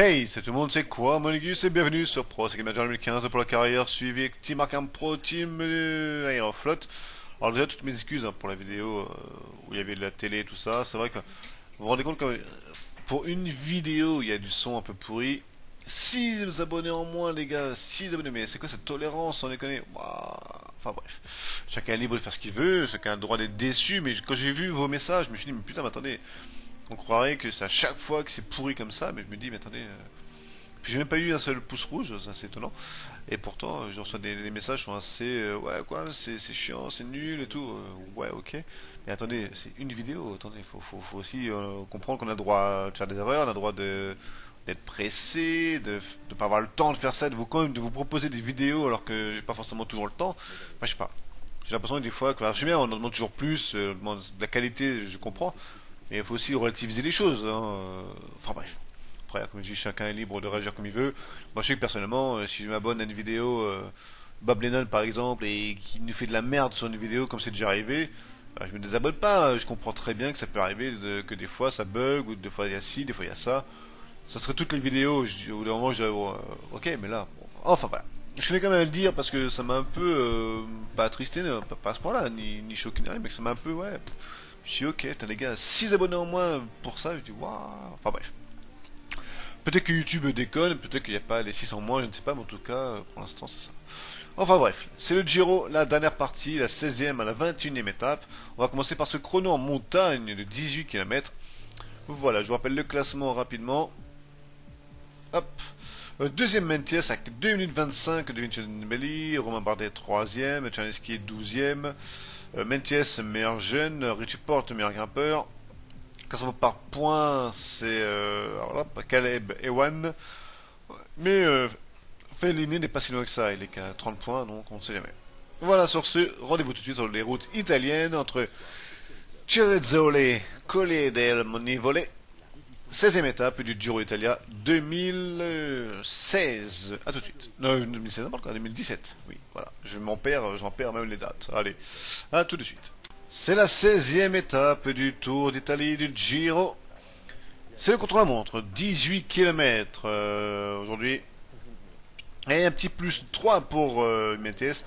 Hey, salut tout le monde, c'est quoi Monigu, et bienvenue sur Pro, c'est Game 2015 pour la carrière suivie avec Team Arkham Pro, Team Aeroflot. Alors déjà, toutes mes excuses hein, pour la vidéo où il y avait de la télé et tout ça. C'est vrai que vous vous rendez compte que pour une vidéo, il y a du son un peu pourri. 6 abonnés en moins, les gars, 6 abonnés, mais c'est quoi cette tolérance, on les connaît. Waouh. Enfin bref, chacun est libre de faire ce qu'il veut, chacun a le droit d'être déçu, mais quand j'ai vu vos messages, je me suis dit, mais putain, mais attendez. On croirait que c'est à chaque fois que c'est pourri comme ça, mais je me dis, mais attendez... Puis j'ai même pas eu un seul pouce rouge, c'est assez étonnant. Et pourtant, je reçois des messages qui sont assez... ouais, quoi, c'est chiant, c'est nul et tout. Ouais, ok. Mais attendez, c'est une vidéo, attendez, faut aussi comprendre qu'on a le droit de faire des erreurs, on a le droit d'être pressé, de ne pas avoir le temps de faire ça, de vous proposer des vidéos alors que j'ai pas forcément toujours le temps. Enfin, je sais pas. J'ai l'impression que des fois, que, alors, je sais bien, on en demande toujours plus, on demande de la qualité, je comprends. Et il faut aussi relativiser les choses. Hein. Enfin bref. Après, comme je dis, chacun est libre de réagir comme il veut. Moi, je sais que personnellement, si je m'abonne à une vidéo, Bob Lennon par exemple, et qui nous fait de la merde sur une vidéo, comme c'est déjà arrivé, bah, je me désabonne pas. Je comprends très bien que ça peut arriver, que des fois ça bug, ou des fois il y a ci, des fois il y a ça. Ça serait toutes les vidéos. Au bout d'un moment, je dirais, bon, ok, mais là. Bon. Enfin voilà. Je voulais quand même le dire parce que ça m'a un peu. Pas attristé, pas à ce point-là, ni choqué, ni rien, mais que ça m'a un peu, ouais. Je suis ok, putain les gars, 6 abonnés en moins pour ça, je dis waouh, enfin bref. Peut-être que YouTube déconne, peut-être qu'il n'y a pas les 6 en moins, je ne sais pas, mais en tout cas, pour l'instant c'est ça. Enfin bref, c'est le Giro, la dernière partie, la 16e à la 21e étape. On va commencer par ce chrono en montagne de 18 km. Voilà, je vous rappelle le classement rapidement. Hop. Deuxième Mintjes avec 2 minutes 25 de Vincenzo Nibali, Romain Bardet 3e, Tsjernetski 12e. Mintjes, meilleur jeune, Richie Porte, meilleur grimpeur. Classement par points, c'est Caleb Ewan. Mais Fellini n'est pas si loin que ça, il est qu'à 30 points, donc on ne sait jamais. Voilà, sur ce, rendez-vous tout de suite sur les routes italiennes entre Cerezzole, Colle del Monivole, 16e étape du Giro d'Italia 2016. A tout de suite. Non, 2016, n'importe quoi, 2017. Oui, voilà. Je m'en perds, j'en perds même les dates. Allez, à tout de suite. C'est la 16e étape du Tour d'Italie du Giro. C'est le contre-la-montre, 18 km aujourd'hui. Et un petit plus 3 pour Mintjes.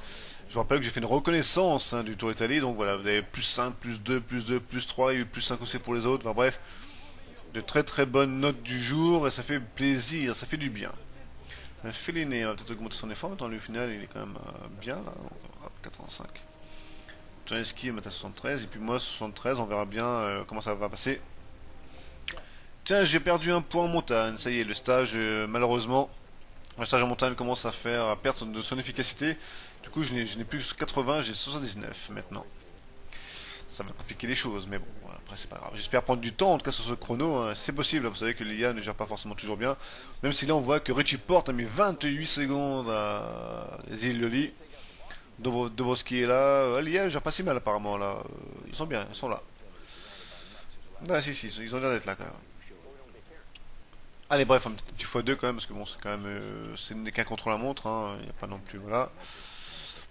Je vous rappelle que j'ai fait une reconnaissance hein, du Tour d'Italie. Donc voilà, vous avez plus 5, plus 2, plus 2, plus 3. Il y a eu plus 5 aussi pour les autres. Enfin bref. De très très bonnes notes du jour et ça fait plaisir, ça fait du bien. Fellini va peut-être augmenter son effort, mais dans le final il est quand même bien là, donc, hop, 85. Tsjernetski est à 73 et puis moi 73, on verra bien comment ça va passer. Tiens, j'ai perdu un point en montagne, ça y est, le stage malheureusement, le stage en montagne commence à faire perdre de son efficacité. Du coup je n'ai plus 80, j'ai 79 maintenant. Ça va compliquer les choses, mais bon, après c'est pas grave. J'espère prendre du temps, en tout cas sur ce chrono, hein. C'est possible, vous savez que l'IA ne gère pas forcément toujours bien. Même si là on voit que Richie Porte a mis 28 secondes à Zilioli. Debowski est là, l'IA ne gère pas si mal apparemment là. Ils sont bien, ils sont là. Ah si, ils ont l'air d'être là quand même. Allez bref, un petit x2 quand même, parce que bon c'est quand même, c'est qu'un contre-la-montre, hein. Il n'y a pas non plus, voilà.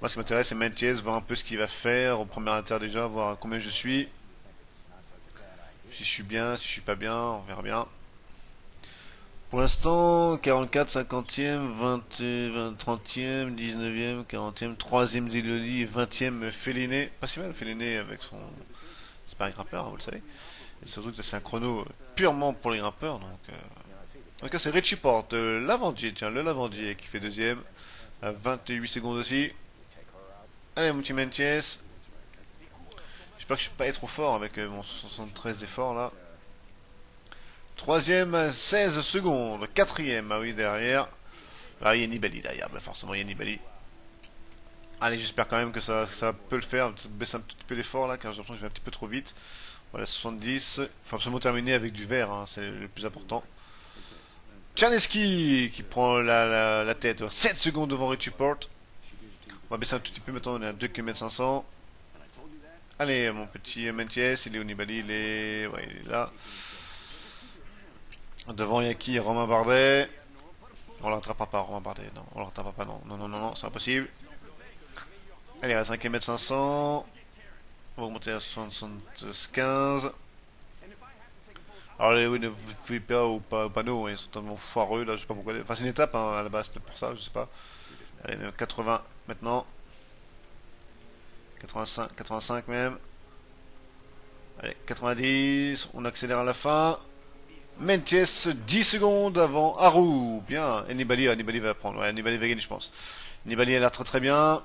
Moi, ce qui m'intéresse, c'est Mintjes, voir un peu ce qu'il va faire au premier inter déjà, voir combien je suis. Si je suis bien, si je suis pas bien, on verra bien. Pour l'instant, 44, 50e, 30e, 19e, 40e, 3e Zilioli, 20e Fellini. Pas si mal Fellini avec son... C'est pas un grimpeur, hein, vous le savez. Et surtout que c'est un chrono purement pour les grimpeurs. Donc, en tout cas, c'est Richie Porte, Lavandier, tiens, le Lavandier qui fait deuxième. À 28 secondes aussi. Allez mon petit Mintjes. J'espère que je ne suis pas trop fort avec mon 73 d'effort là. 3ème à 16 secondes. 4ème, ah oui derrière. Ah il y a Nibali derrière, bah, forcément il y a Nibali. Allez j'espère quand même que ça peut le faire. Peut-être baisser un petit peu l'effort là car j'ai l'impression que je vais un petit peu trop vite. Voilà 70. Il faut absolument terminer avec du vert, hein, c'est le plus important. Tsjernetski qui prend la tête, 7 secondes devant Richie Porte. On va baisser un tout petit peu maintenant, on est à 2 km 500. Allez, mon petit Mintjes, il est au Nibali, ouais, il est là. Devant Yaki, Romain Bardet. On ne l'attrapera pas, Romain Bardet, non, on ne l'attrapera pas, non, c'est impossible. Allez, à 5 km 500. On va remonter à 75. Alors les ne vous fouillez pas au panneau, ils sont tellement foireux là, je sais pas pourquoi. Enfin c'est une étape hein, à la base, peut-être pour ça, je sais pas. Allez, même 80 maintenant. 85, 85 même. Allez, 90, on accélère à la fin. Mintjes 10 secondes avant Haru, bien. Et Nibali va prendre, ouais, Nibali va gagner je pense. Nibali a l'air très très bien.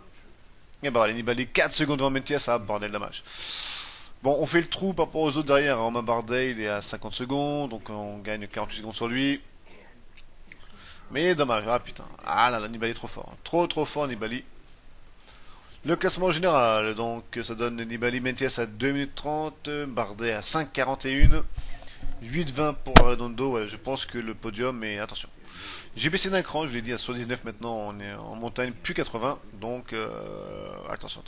Et bah allez, Nibali 4 secondes devant Mintjes, ah bordel dommage. Bon, on fait le trou par rapport aux autres derrière. Romain Bardet, il est à 50 secondes, donc on gagne 48 secondes sur lui. Mais dommage, ah putain. Ah là là, Nibali est trop fort. Trop fort Nibali. Le classement général, donc ça donne Nibali Mintjes à 2 minutes 30, Bardet à 5,41, 8,20 pour Redondo, ouais, je pense que le podium est... Attention, j'ai baissé d'un cran, je l'ai dit, à 79 maintenant, on est en montagne, plus 80, donc attention.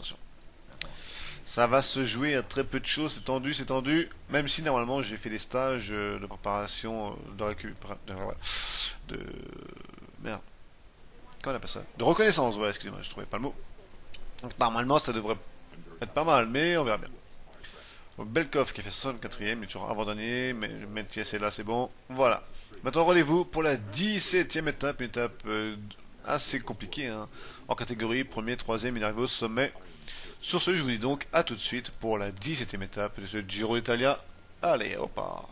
Ça va se jouer à très peu de choses, c'est tendu, même si normalement j'ai fait les stages de préparation, merde, comment on appelle ça ? De reconnaissance, voilà, excusez-moi, je trouvais pas le mot. Donc normalement ça devrait être pas mal, mais on verra bien. Donc Belkov qui a fait 64ème, il est toujours avant-dernier, mais Mintjes est là, c'est bon, voilà. Maintenant rendez-vous pour la 17ème étape, une étape assez compliquée, hein, en catégorie 1er, 3ème, il arrive au sommet. Sur ce, je vous dis donc à tout de suite pour la 17ème étape de ce Giro d'Italia. Allez, on part.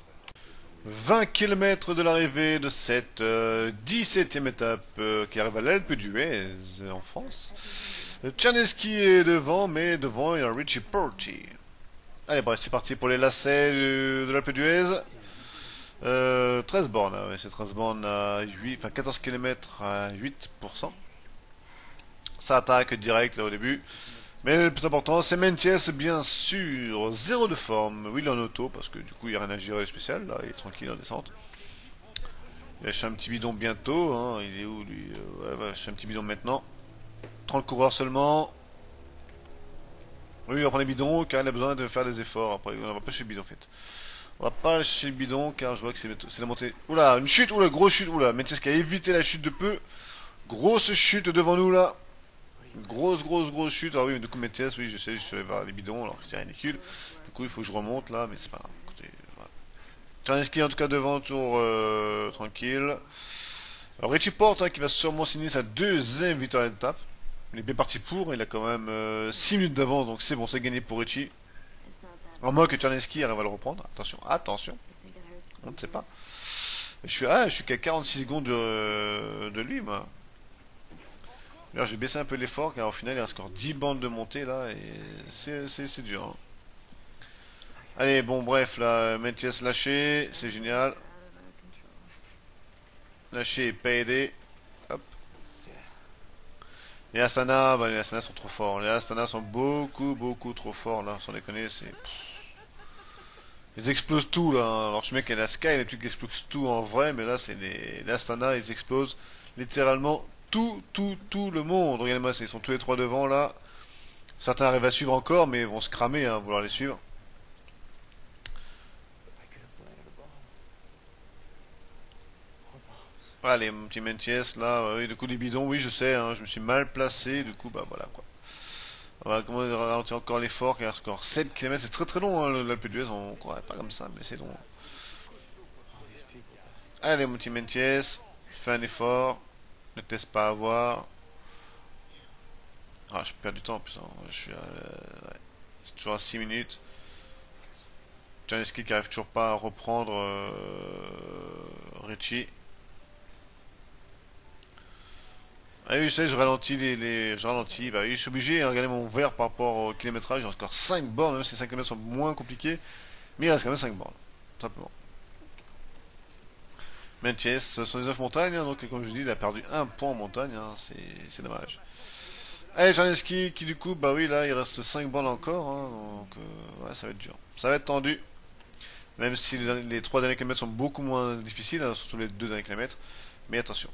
20 km de l'arrivée de cette 17ème étape qui arrive à l'Alpe d'Huez en France. Tsjernetski est devant, mais devant il y a Richie Porte. Allez, bref, c'est parti pour les lacets de l'Alpe d'Huez. 13 bornes, ouais, c'est 13 bornes à 8, enfin 14 km à 8%. Ça attaque direct là au début. Mais le plus important, c'est Mintjes, bien sûr. Zéro de forme. Oui, il est en auto, parce que du coup, il n'y a rien à gérer spécial. Là, il est tranquille en descente. Il lâche un petit bidon bientôt. Hein. Il est où, lui? Ouais, va lâcher un petit bidon maintenant. 30 coureurs seulement. Oui, on va prendre les bidons, car il a besoin de faire des efforts. Après, on va pas chez le bidon, en fait. On va pas chez le bidon, car je vois que c'est la montée. Oula, une chute, oula, grosse chute, oula. Mintjes qui a évité la chute de peu. Grosse chute devant nous, là. Grosse chute. Ah oui, mais du coup, Mintjes, oui, je sais, je suis allé voir les bidons, alors c'était ridicule. Du coup, il faut que je remonte là, mais c'est pas grave. Écoutez, voilà. Tsjernetski en tout cas devant, toujours tranquille. Alors, Richie Porte hein, qui va sûrement signer sa deuxième victoire à l'étape. Il est bien parti pour, il a quand même 6 minutes d'avance, donc c'est bon, c'est gagné pour Richie. En moins que Tsjernetski arrive à le reprendre. Attention. On ne sait pas. Je suis qu'à 46 secondes de lui, moi. D'ailleurs, j'ai baissé un peu l'effort car au final il y a encore 10 bandes de montée là et c'est dur. Hein. Allez, bon, bref, là, Mintjes lâché, c'est génial. Lâché et pas aidé. Hop. Les Astana, bah, les Astana sont trop forts. Les Astana sont beaucoup trop forts là, sans déconner. Ils explosent tout là. Hein. Alors, je mets qu'à la Sky, les trucs explosent tout en vrai, mais là, c'est les Astana, ils explosent littéralement. Tout le monde, regardez-moi, ils sont tous les trois devant là. Certains arrivent à suivre encore, mais vont se cramer, hein, vouloir les suivre. Allez, mon petit Mintjes là, oui, du coup, les bidons, oui, je sais, hein, je me suis mal placé, du coup, bah voilà quoi. On va ralentir encore l'effort, car encore 7 km, c'est très long, hein, l'Alpe d'Huez, on croirait pas comme ça, mais c'est long. Allez, mon petit Mintjes, fais un effort. Ne te laisse pas avoir. Ah, je perds du temps, putain. Je suis à... C'est toujours à 6 minutes. Tsjernetski qui arrive toujours pas à reprendre Richie. Ah oui, je sais, je ralentis je ralentis. Bah oui, je suis obligé, hein, regardez mon vert par rapport au kilométrage. Il reste encore 5 bornes, même si les 5 km sont moins compliqués. Mais il reste quand même 5 bornes, tout simplement. Mintjes, 79 montagnes, hein, donc comme je dis, il a perdu un point en montagne, hein, c'est dommage. Allez, Tsjernetski qui du coup, bah oui, là, il reste 5 bornes encore, hein, donc ouais, ça va être dur. Ça va être tendu, même si les 3 derniers kilomètres sont beaucoup moins difficiles, hein, surtout les 2 derniers kilomètres, mais attention,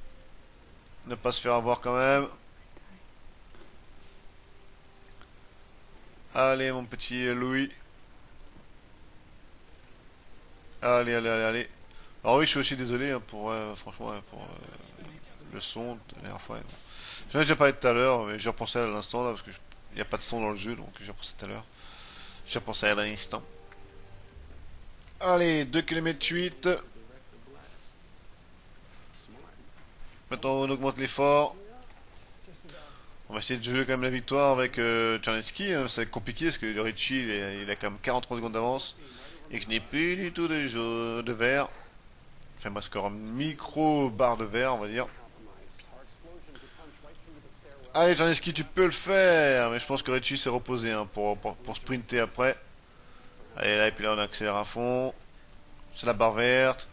ne pas se faire avoir quand même. Allez, mon petit Louis. Allez. Alors oui, je suis aussi désolé pour, franchement, pour le son de la dernière fois. J'en ai déjà parlé tout à l'heure, mais j'ai repensé à l'instant, là, parce qu'il n'y a pas de son dans le jeu, donc j'ai repensé tout à l'heure. J'ai repensé à l'instant. Allez, 2,8 km. Maintenant on augmente l'effort. On va essayer de jouer quand même la victoire avec Tsjernetski, hein. Ça va être compliqué parce que le Richie il a quand même 43 secondes d'avance et que je n'ai plus du tout de jeu de vert. Enfin moi score micro barre de vert on va dire. Allez Tsjernetski, tu peux le faire, mais je pense que Richie s'est reposé hein, pour sprinter après. Allez là, et puis là on accélère à fond. C'est la barre verte.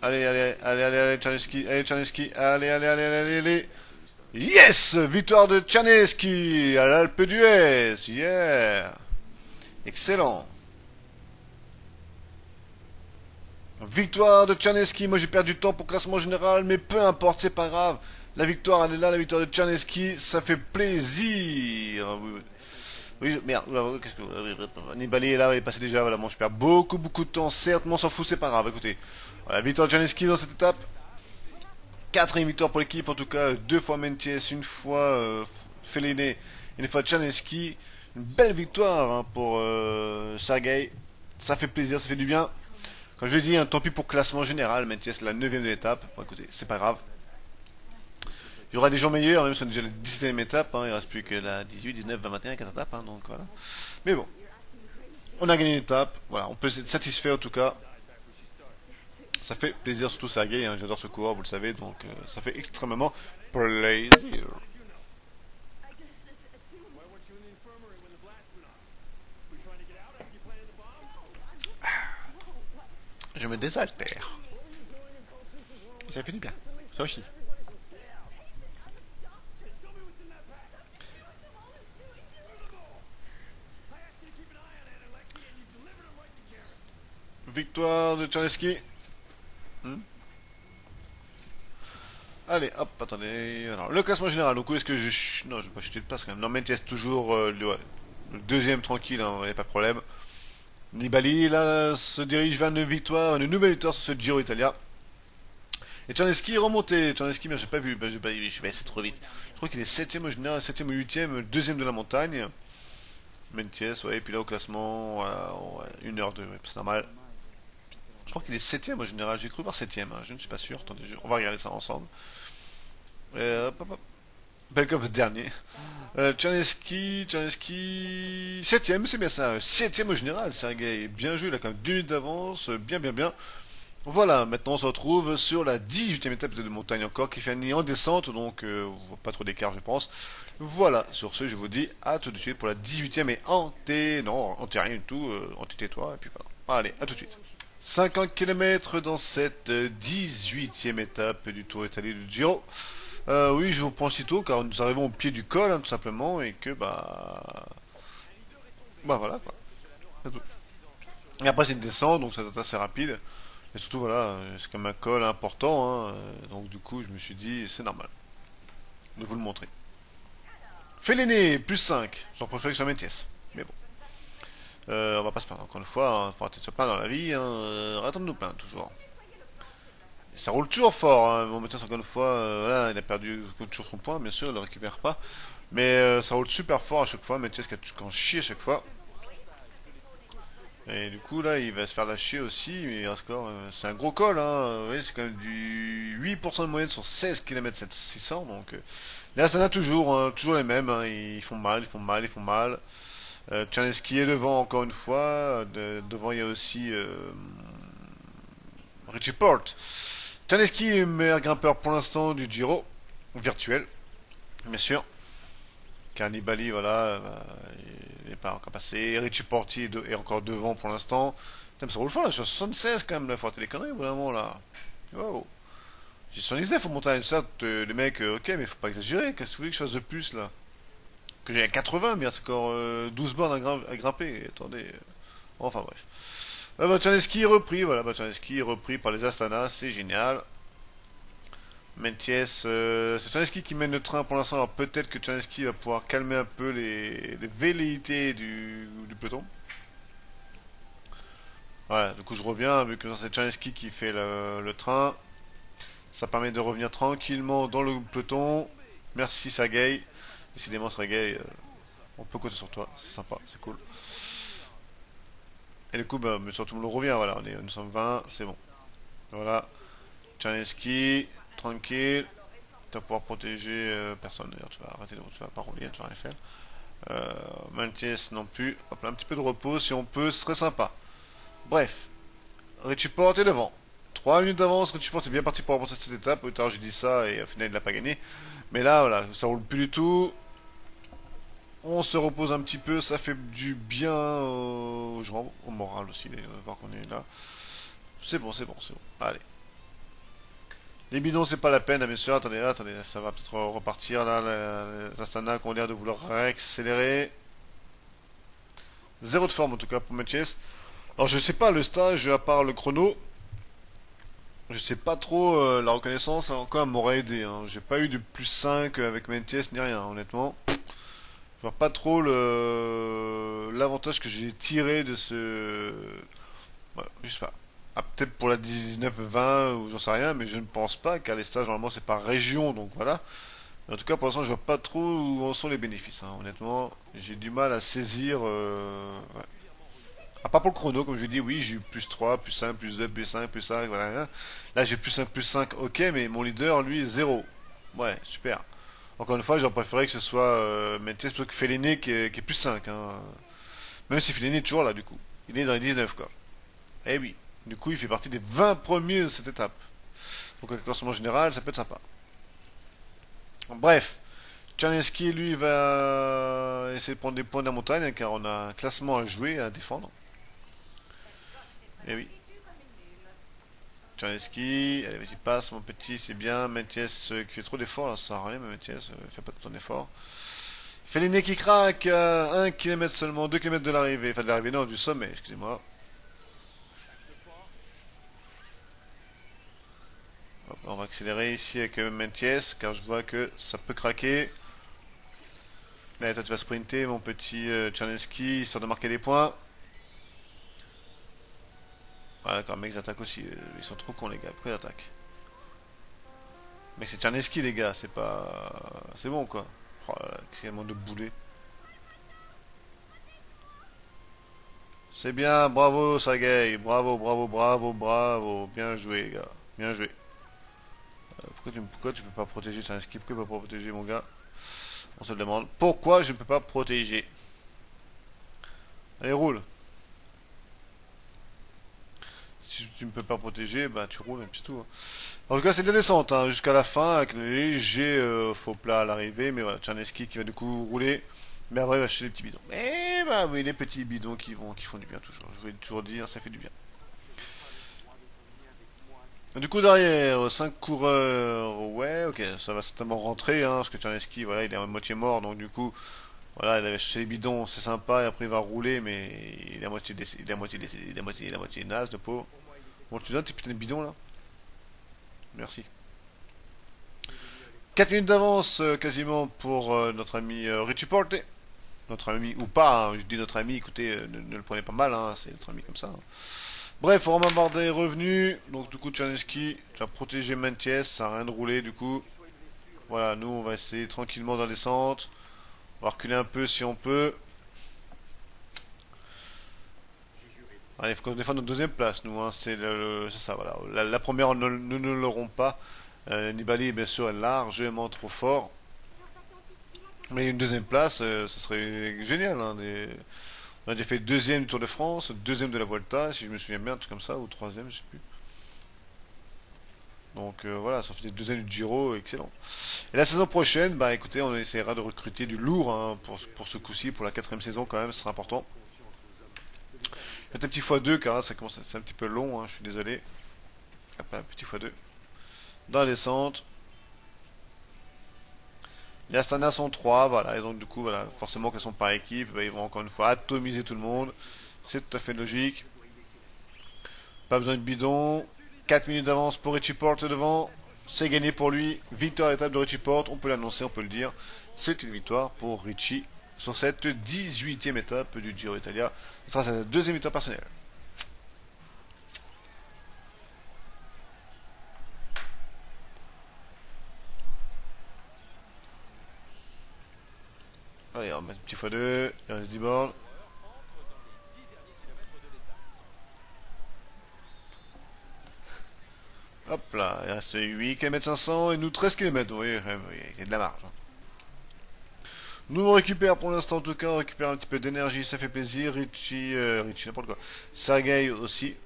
Allez, allez, allez, allez, allez, Tsjernetski, allez, Tsjernetski, allez, allez, allez, allez, allez, yes! Victoire de Tsjernetski à l'Alpe d'Huez, yeah! Excellent! Victoire de Tsjernetski, moi j'ai perdu du temps pour classement général, mais peu importe, c'est pas grave. La victoire, elle est là, la victoire de Tsjernetski, ça fait plaisir! Oui, merde, qu'est-ce que... Nibali est là, il est passé déjà, voilà, bon, je perds beaucoup de temps, certes, mais on s'en fout, c'est pas grave, écoutez. Voilà, victoire de Tsjernetski dans cette étape. 4ème victoire pour l'équipe, en tout cas, 2 fois Mintjes, 1 fois Fellini et 1 fois Tsjernetski. Une belle victoire hein, pour Sergei, ça fait plaisir, ça fait du bien. Comme je l'ai dit, hein, tant pis pour classement général, Mintjes, la 9ème de l'étape, bon, écoutez, c'est pas grave. Il y aura des gens meilleurs, même si on est déjà à la 19ème étape, hein, il ne reste plus que la 18, 19, 20, 21, 4 étapes, hein, donc voilà. Mais bon, on a gagné une étape, voilà, on peut être satisfait en tout cas. Ça fait plaisir, surtout Sergei, hein, j'adore ce coureur, vous le savez, donc ça fait extrêmement plaisir. Je me désaltère. Ça fait du bien, ça aussi. Victoire de Tsjernetski. Allez, hop, attendez. Alors, le classement général. Donc, où est-ce que je... Non, je vais pas chuter de place quand même. Non, Mintjes toujours le 2ème tranquille, hein, il n'y a pas de problème. Nibali, là, se dirige vers une victoire, une nouvelle victoire sur ce Giro d'Italia. Et Tsjernetski est remonté. Tsjernetski, mais j'ai pas vu. Ben, j'ai pas vu, je suis passé trop vite. Je crois qu'il est 7ème au général, 7ème ou 8ème, 2ème de la montagne. Mintjes, ouais, et puis là au classement, voilà, ouais, 1h02, ouais, c'est normal. Je crois qu'il est 7ème en général, j'ai cru voir 7ème, hein, je ne suis pas sûr, attendez, on va regarder ça ensemble. Hop, hop. Belkov dernier. Tsjernetski, 7ème, c'est bien ça, 7ème en général, Sergei, bien joué, il a quand même 2 minutes d'avance, bien. Voilà, maintenant on se retrouve sur la 18ème étape de montagne encore, qui finit en descente, donc pas trop d'écart je pense. Voilà, sur ce je vous dis à tout de suite pour la 18ème et anté-toi, et puis voilà. Allez, à tout de suite. 50 km dans cette 18ème étape du Tour d'Italie du Giro. Oui, je vous prends sitôt car nous arrivons au pied du col, hein, tout simplement, et que bah voilà quoi. Et après c'est une descente, donc ça doit être assez rapide. Et surtout, voilà, c'est comme un col important, hein, donc du coup, je me suis dit, c'est normal de vous le montrer. Fellini, plus 5, j'en préfère que sur Mintjes, mais bon. On va pas se plaindre, encore une fois, hein, faut arrêter de se plaindre dans la vie, hein, arrêtons de nous plaindre, toujours. Et ça roule toujours fort, hein, bon, Mintjes, encore une fois, voilà, il a perdu toujours son point, bien sûr, il le récupère pas, mais ça roule super fort à chaque fois, Mintjes qu'en chie à chaque fois. Et du coup là il va se faire lâcher aussi, mais c'est un gros col, hein. Vous voyez, c'est quand même du 8% de moyenne sur 16 km 600, donc là ça n'a toujours, hein, toujours les mêmes, hein. Ils font mal. Tsjernetski est devant encore une fois, devant il y a aussi Richie Porte. Tsjernetski est le meilleur grimpeur pour l'instant du Giro, virtuel, bien sûr. Car Nibali, voilà, il n'est pas encore passé. Richie Porte est encore devant pour l'instant. Ça roule fort là, je suis à 76 quand même, là, faut arrêter les conneries, vraiment là. Wow. J'ai 79 en montagne, ça, les mecs, ok, mais faut pas exagérer, qu'est-ce que vous voulez que je fasse de plus là? Que j'ai à 80, mais c'est encore 12 bornes à grimper, attendez. Enfin bref. Tsjernetski est repris, voilà, Tsjernetski est repris par les Astana, c'est génial. Mintjes, c'est Tsjernetski qui mène le train pour l'instant, alors peut-être que Tsjernetski va pouvoir calmer un peu les velléités du peloton. Voilà, du coup je reviens, vu que c'est Tsjernetski qui fait le train. Ça permet de revenir tranquillement dans le peloton. Merci Sergei. Décidément Sergei, on peut compter sur toi, c'est sympa, c'est cool. Et du coup, bah, mais surtout, on le revient, voilà, on est 920, c'est bon. Voilà, Tsjernetski, tranquille, tu vas pouvoir protéger personne, d'ailleurs, tu vas arrêter, tu vas pas rouler, tu vas rien faire. Mintjes non plus, hop là, un petit peu de repos, si on peut, ce serait sympa. Bref, Richie Porte est devant. 3 minutes d'avance, Richie Porte est bien parti pour remporter cette étape. Plus tard, j'ai dit ça et au final, il n'a pas gagné. Mais là, voilà, ça roule plus du tout. On se repose un petit peu, ça fait du bien au moral aussi, d'ailleurs, de voir qu'on est là. C'est bon, c'est bon, c'est bon. Allez. Les bidons, c'est pas la peine, bien sûr. Attendez, attendez, ça va peut-être repartir là. Les Astana qui ont l'air de vouloir accélérer. Zéro de forme en tout cas pour Mintjes. Alors je sais pas, le stage, à part le chrono, je sais pas trop, la reconnaissance encore m'aurait aidé, hein. J'ai pas eu de plus 5 avec Mintjes ni rien, honnêtement. Je vois pas trop l'avantage que j'ai tiré de ce... Ouais, je sais pas. Ah, peut-être pour la 19-20 ou j'en sais rien, mais je ne pense pas, car les stages normalement c'est par région, donc voilà. Mais en tout cas pour l'instant je vois pas trop où en sont les bénéfices, hein. Honnêtement, j'ai du mal à saisir... Ouais. À part pour le chrono, comme je dis, oui, j'ai eu plus 3, plus 5, plus 2, plus 5, plus 5, voilà. Là, j'ai plus 5, plus 5, ok, mais mon leader, lui, 0. Ouais, super. Encore une fois, j'en préférais que ce soit Mintjes plutôt que Fellini qui est plus 5. Hein. Même si Fellini est toujours là, du coup. Il est dans les 19, quoi. Eh oui. Du coup, il fait partie des 20 premiers de cette étape. Donc, avec le classement général, ça peut être sympa. Bref. Tsjernetski, lui, va essayer de prendre des points de la montagne, hein, car on a un classement à jouer, à défendre. Eh oui. Tsjernetski, allez vas-y passe mon petit, c'est bien. Mintjes qui fait trop d'efforts là, ça sert à rien, mais Mintjes, fais pas ton effort. Fellini qui craque, 1 km seulement, 2 km de l'arrivée, enfin de l'arrivée non, du sommet, excusez-moi. On va accélérer ici avec Mintjes, car je vois que ça peut craquer. Allez toi tu vas sprinter mon petit Tsjernetski, histoire de marquer des points. Ah d'accord, mec, ils attaquent aussi. Ils sont trop cons, les gars. Pourquoi ils attaquent? Mec, c'est Tsjernetski, les gars. C'est pas... C'est bon, quoi. Oh là là, tellement de boulets. C'est bien. Bravo, Sergueï. Bravo, bravo, bravo, bravo. Bien joué, les gars. Bien joué. Pourquoi tu peux pas protéger Tsjernetski? Pourquoi tu peux pas protéger, mon gars? On se le demande. Pourquoi je ne peux pas protéger? Allez, roule. Si tu ne peux pas protéger, bah tu roules, et puis tout. En tout cas, c'est de la descente, hein, jusqu'à la fin, avec le léger faux plat à l'arrivée. Mais voilà, Tsjernetski qui va du coup rouler. Mais après, il va chercher les petits bidons. Et bah oui, les petits bidons qui font du bien toujours. Je voulais toujours dire, ça fait du bien. Du coup, derrière, 5 coureurs. Ouais, ok, ça va certainement rentrer, hein, parce que Tsjernetski, voilà, il est à moitié mort. Donc du coup, voilà, il avait cherché les bidons, c'est sympa. Et après, il va rouler, mais il est à moitié décédé, il est à moitié naze, le pauvre. Bon, tu donnes tes putains de bidons là. Merci. 4 minutes d'avance quasiment pour notre ami Richie Porte. Notre ami ou pas, hein, je dis notre ami, écoutez, ne le prenez pas mal, hein, c'est notre ami comme ça. Hein. Bref, Romain Bardet est revenu. Donc, du coup, Tsjernetski, tu vas protéger Mintjes, ça n'a rien de roulé du coup. Voilà, nous on va essayer tranquillement dans la descente. On va reculer un peu si on peut. Allez, il faut qu'on défende notre deuxième place, nous, hein. C'est ça, voilà. La première, nous ne l'aurons pas. Nibali, bien sûr, est largement trop fort. Mais une deuxième place, ce serait génial. Hein, on a déjà fait deuxième du Tour de France, deuxième de la Vuelta, si je me souviens bien, un truc comme ça, ou troisième, je sais plus. Donc voilà, ça fait des deuxièmes du Giro, excellent. Et la saison prochaine, bah écoutez, on essaiera de recruter du lourd, hein, pour ce coup-ci, pour la 4ème saison quand même, ce sera important. Peut-être un petit x2, car là ça commence à être un petit peu long, hein, je suis désolé. Hop, un petit x2. Dans la descente. Les Astana sont 3, voilà, et donc du coup, voilà, forcément qu'elles sont par équipe, bah, ils vont encore une fois atomiser tout le monde. C'est tout à fait logique. Pas besoin de bidon. 4 minutes d'avance pour Richie Porte devant. C'est gagné pour lui. Victoire à l'étape de Richie Porte, on peut l'annoncer, on peut le dire. C'est une victoire pour Richie sur cette 18e étape du Giro d'Italia. Ce sera sa deuxième victoire personnelle. Allez, on va mettre un petit x2. Il reste 10 bornes. Hop là, il reste 8 km 500 et nous 13 km. Oui, il y a de la marge. Nous on récupère pour l'instant en tout cas, on récupère un petit peu d'énergie, ça fait plaisir. Richie n'importe quoi. Sergei aussi.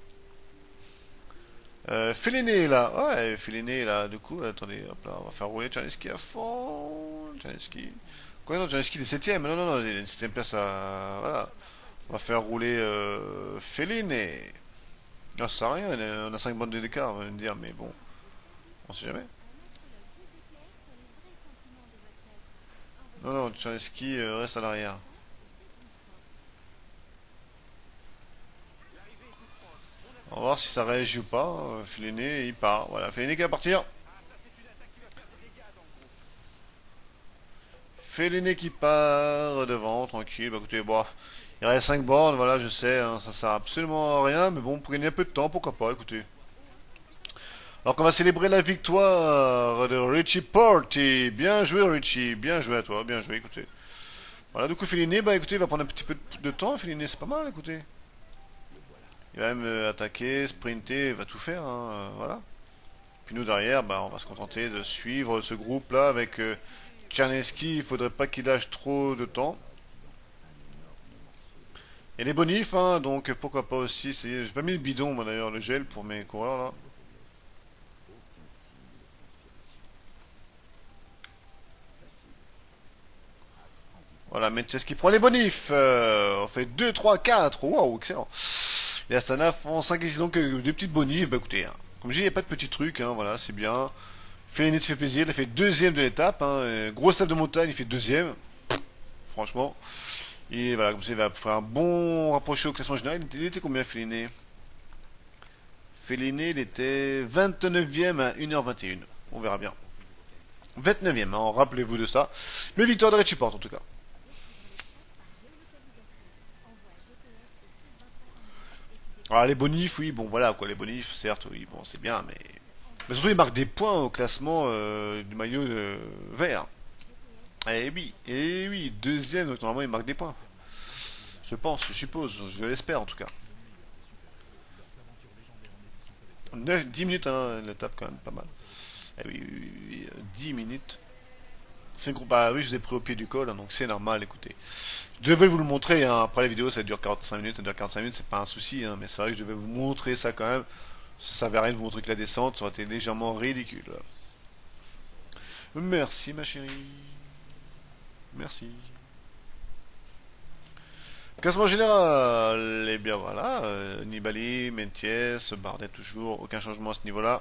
Fellini là, ouais, Fellini là, du coup, attendez, hop là, on va faire rouler Tsjernetski à fond. Tsjernetski. Quoi, non, Tsjernetski il est 7ème, non, il est 7ème place à. Voilà. On va faire rouler Fellini. Non, ça sert à rien, on a 5 bandes d'écart, on va me dire, mais bon, on sait jamais. Non, Tsjernetski reste à l'arrière. On va voir si ça réagit ou pas. Fellini, il part. Voilà, Fellini qui va partir. Fellini qui part devant, tranquille. Bah écoutez, bon, il reste 5 bornes, voilà, je sais, hein, ça sert absolument à rien. Mais bon, pour gagner un peu de temps, pourquoi pas, écoutez. Alors qu'on va célébrer la victoire de Richie Porte. Bien joué Richie, bien joué à toi, bien joué, écoutez. Voilà, du coup Fellini, bah écoutez, il va prendre un petit peu de temps, Fellini, c'est pas mal, écoutez. Il va même attaquer, sprinter, il va tout faire, hein, voilà. Puis nous derrière, bah on va se contenter de suivre ce groupe là avec Tsjernetski, il faudrait pas qu'il lâche trop de temps. Et les bonifs, hein, donc pourquoi pas aussi essayer. J'ai pas mis le bidon, moi d'ailleurs, le gel pour mes coureurs là. Voilà, Mintjes qui prend les bonifs. On fait 2, 3, 4. Waouh, excellent. Et Astana font 5 et 6, donc des petites bonifs. Bah écoutez, hein, comme je dis, il n'y a pas de petits trucs. Hein, voilà, c'est bien. Fellini se fait plaisir. Il fait 2ème de l'étape. Hein, grosse étape de montagne, il fait 2ème. Franchement. Et voilà, comme ça, il va faire un bon rapproché au classement général. Il était combien, Fellini? Fellini, il était 29ème à 1h21. On verra bien. 29ème, hein, rappelez-vous de ça. Mais victoire de Richie Porte en tout cas. Alors les bonifs, oui, bon voilà quoi, les bonifs, certes, oui, bon c'est bien, mais surtout ils marquent des points au classement du maillot vert. Et oui, 2ème, donc normalement ils marquent des points. Je pense, je suppose, je l'espère en tout cas. 10 minutes, hein, l'étape quand même, pas mal. Eh oui, 10 minutes. C'est un groupe, bah oui, je vous ai pris au pied du col, hein, donc c'est normal, écoutez. Je devais vous le montrer, hein. Après la vidéo ça dure 45 minutes, c'est pas un souci, hein, mais c'est vrai que je devais vous montrer ça quand même. Ça servait à rien de vous montrer que la descente, ça aurait été légèrement ridicule. Merci ma chérie. Merci. Classement général, et bien voilà, Nibali, Mintjes, Bardet toujours, aucun changement à ce niveau-là.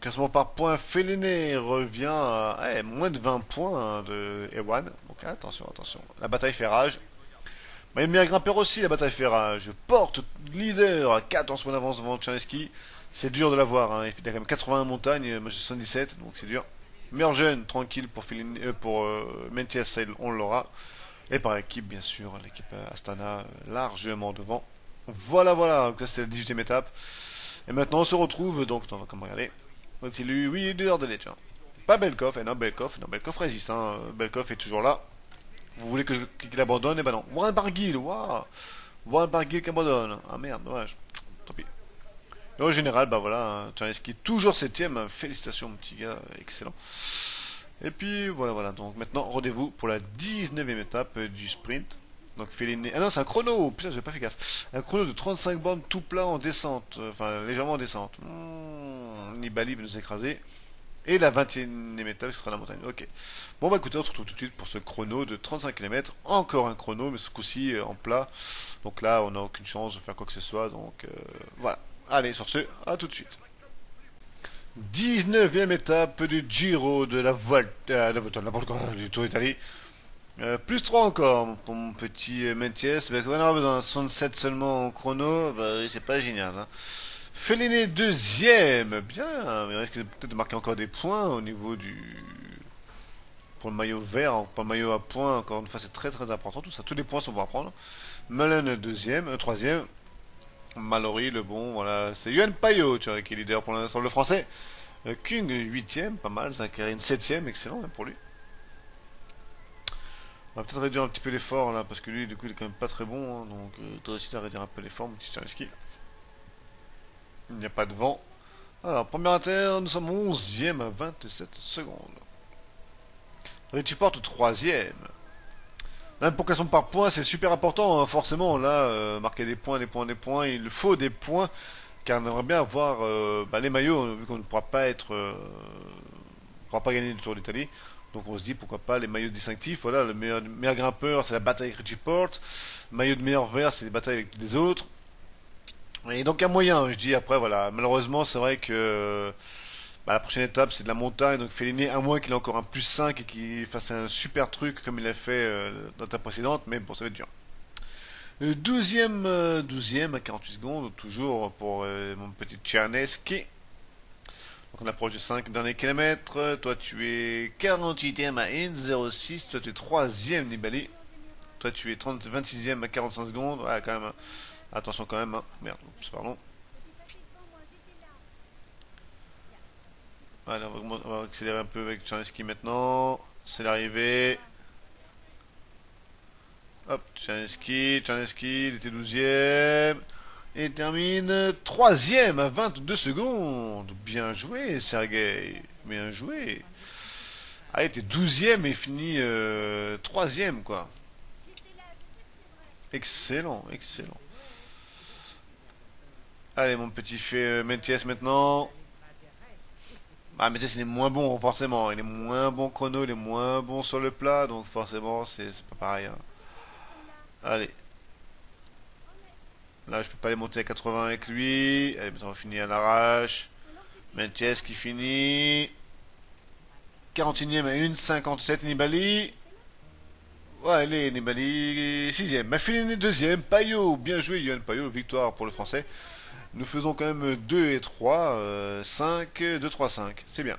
Classement par points, Fellini revient à moins de 20 points de Ewan. Donc attention, attention. La bataille fait rage. Mais il met un grimpeur aussi, la bataille fait rage. Porte leader à 14 points d'avance devant Tsjernetski. C'est dur de l'avoir. Hein. Il a quand même 81 montagnes, moi j'ai 77, donc c'est dur. Meilleur jeune, tranquille pour Fellini, pour Mintjes, on l'aura. Et par équipe, bien sûr, l'équipe Astana largement devant. Voilà, voilà. Donc là c'était la 18ème étape. Et maintenant on se retrouve, donc on va comme regarder. Oui, il est hors de l'état. Pas Belkov, Belkov résiste, hein. Belkov est toujours là. Vous voulez qu'il abandonne? Eh ben non. Barguil, waouh. Barguil qui abandonne. Ah merde, dommage. Tant pis. Et au général, bah voilà, Tsjernetski toujours 7ème. Félicitations mon petit gars, excellent. Et puis voilà. Donc maintenant rendez-vous pour la 19ème étape du sprint. Donc Fellini... Ah non, c'est un chrono! Putain, j'ai pas fait gaffe. Un chrono de 35 bornes tout plat en descente. Enfin, légèrement en descente. Nibali va nous écraser. Et la 21ème étape, ce sera la montagne. Ok. Bon, bah écoutez, on se retrouve tout de suite pour ce chrono de 35 km. Encore un chrono, mais ce coup-ci en plat. Donc là, on n'a aucune chance de faire quoi que ce soit. Donc voilà. Allez, sur ce, à tout de suite. 19ème étape du Giro de la Vuelta. Du Tour d'Italie. Plus 3 encore pour mon petit Mintjes. On aura besoin de 67 seulement en chrono. Bah, c'est pas génial. Hein. Fellini 2ème. Bien. Il risque peut-être de marquer encore des points au niveau du. Pour le maillot vert, pour le maillot à points. Encore une fois, c'est très très important. Tout ça. Tous les points sont pour apprendre. Malen 3ème. Mallory, le bon. Voilà. C'est Yann Payot qui est leader pour l'instant. Le français. King 8ème. Pas mal. Zacharin 7ème. Excellent hein, pour lui. On va peut-être réduire un petit peu l'effort là, parce que lui, du coup, il est quand même pas très bon. Hein, donc, il doit essayer de réduire un peu l'effort, mon petit Tsjernetski. Il n'y a pas de vent. Alors, première inter, nous sommes 11e à 27 secondes. Richie Porte 3e. L'implication par points, c'est super important, hein, forcément. Là, marquer des points. Il faut des points, car on aimerait bien avoir les maillots, vu qu'on ne pourra pas être. On pourra pas gagner le Tour d'Italie. Donc on se dit pourquoi pas les maillots distinctifs. Voilà, le meilleur grimpeur, c'est la bataille avec Richie Porte. Le maillot de meilleur vert, c'est les batailles avec les autres. Et donc un moyen, je dis après, voilà. Malheureusement, c'est vrai que la prochaine étape, c'est de la montagne. Donc Fellini, à moins qu'il ait encore un +5 et qu'il fasse un super truc comme il a fait dans l'étape précédente. Mais bon, ça va être dur. 12e à 48 secondes, toujours pour mon petit Tsjernetski. Donc on approche des 5 derniers kilomètres. Toi, tu es 48e à 1,06. Toi, tu es 3e, Nibali. Toi, tu es 26e à 45 secondes. Ah, quand même. Attention quand même, hein. Merde, oups, pardon. Allez, on va accélérer un peu avec Tsjernetski maintenant. C'est l'arrivée. Hop, Tsjernetski, il était 12e. Et il termine 3e à 22 secondes. Bien joué, Sergueï. Bien joué. Ah, il était 12e et finit 3e, quoi. Excellent. Allez, mon petit Mintjes maintenant. Ah, Mintjes, il est moins bon, forcément. Il est moins bon chrono, il est moins bon sur le plat. Donc, forcément, c'est pas pareil. Hein. Allez. Là, je peux pas les monter à 80 avec lui. Allez, maintenant, on finit à l'arrache. Mintjes qui finit. 41e à 1,57. Nibali. Ouais, allez, Nibali. 6e. Mafilini, 2e. Payot. Bien joué, Yann Payot. Victoire pour le français. Nous faisons quand même 2 et 3, 5, 2, 3, 5, c'est bien.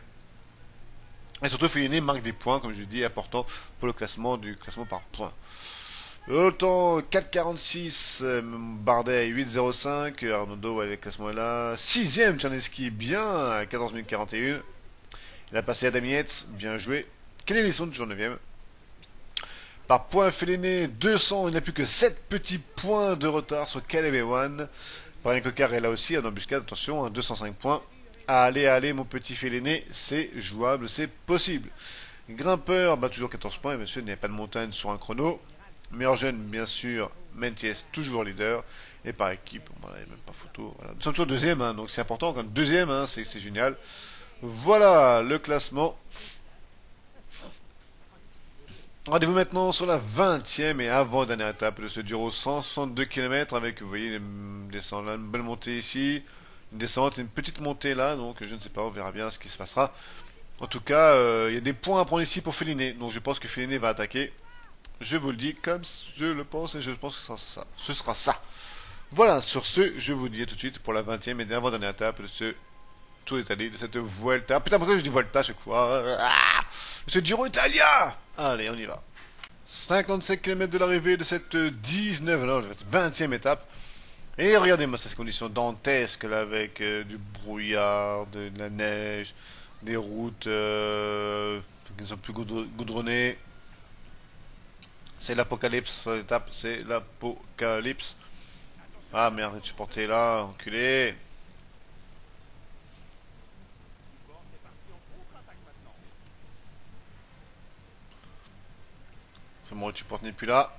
Et surtout, Fellini marque des points, comme je dis, important pour le classement par points. Le temps 4,46, Bardet à 8,05, Arredondo, ouais, le classement est là. 6ème, Tsjernetski, bien, à 14,041. Il a passé Adam Yetz, bien joué. Quelle est l'essence toujours 9ème. Par point, Fellini, 200, il n'a plus que 7 petits points de retard sur Caleb Ewan. Pareil, Coquard est là aussi, en embuscade, attention, hein, 205 points. Allez, mon petit Fellini, c'est jouable, c'est possible. Grimpeur, toujours 14 points, et monsieur, il n'y a pas de montagne sur un chrono. Meilleur jeune, bien sûr, Mintjes, toujours leader. Et par équipe, voilà, il n'y a même pas photo. Voilà. Nous sommes toujours 2e, hein, donc c'est important, comme 2e, hein, c'est génial. Voilà le classement. Rendez-vous maintenant sur la 20e et avant-dernière étape de ce Giro, 162 km avec, vous voyez, une descente là, une belle montée ici, une descente, une petite montée là, donc je ne sais pas, on verra bien ce qui se passera. En tout cas, il y a des points à prendre ici pour Fellini, donc je pense que Fellini va attaquer. Je vous le dis comme je le pense et je pense que ce sera ça. Voilà, sur ce, je vous dis à tout de suite pour la 20e et avant-dernière étape de ce Tour d'Italie, de cette Vuelta. Putain, pourquoi je dis Vuelta à chaque fois? Ah, ce Giro Italia! Allez, on y va. 55 km de l'arrivée de cette 20e étape. Et regardez-moi ces conditions dantesques là, avec du brouillard, de la neige, des routes qui ne sont plus goudronnées. C'est l'apocalypse, cette étape, c'est l'apocalypse. Ah merde, je suis porté là, enculé. Mon Richie Porte n'est plus là.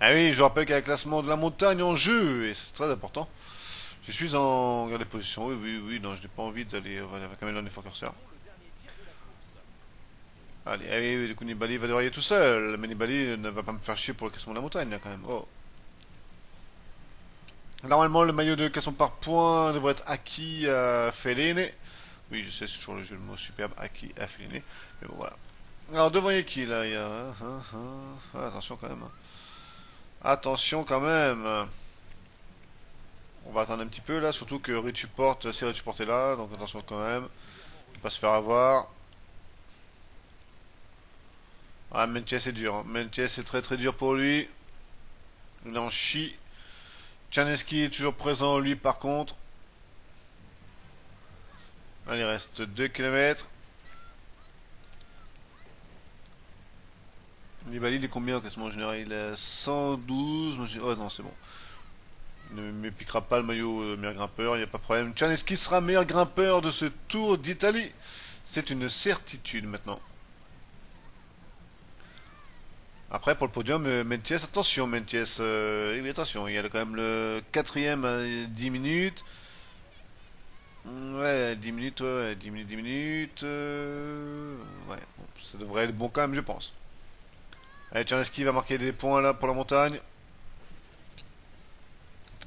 Ah oui, je vous rappelle qu'il y a le classement de la montagne en jeu, et c'est très important. Je suis en... Regardez les positions, oui, non, je n'ai pas envie d'aller... On va quand même donner fort curseur. Allez, du coup Nibali va dérailler tout seul, mais Nibali ne va pas me faire chier pour le classement de la montagne, là, quand même. Oh. Normalement, le maillot de classement par points devrait être acquis à Fellini. Oui, je sais, c'est toujours le jeu de mots superbe, acquis à Fellini. Mais bon, voilà. Alors devant qui là, il y a... Attention quand même. On va attendre un petit peu là, surtout que Richie Porte, c'est Richie Porte là, donc attention quand même. Il ne pas se faire avoir. Ah, Mintjes c'est dur, hein. Mintjes c'est très dur pour lui. Il en chie. Tsjernetski est toujours présent lui par contre. Allez, il reste 2 km. Nibali, il est combien au classement général? Il est 112. Moi, je dis... Oh non, c'est bon. Il ne m'épiquera pas le maillot meilleur grimpeur, il n'y a pas de problème. Tsjernetski sera meilleur grimpeur de ce Tour d'Italie. C'est une certitude maintenant. Après, pour le podium, Mintjes, attention, Mintjes. Oui, attention, il y a quand même le quatrième à 10 minutes. Ouais, 10 minutes, ouais, 10 minutes, 10 minutes. Ouais, bon, ça devrait être bon quand même, je pense. Allez, Tsjernetski va marquer des points là pour la montagne.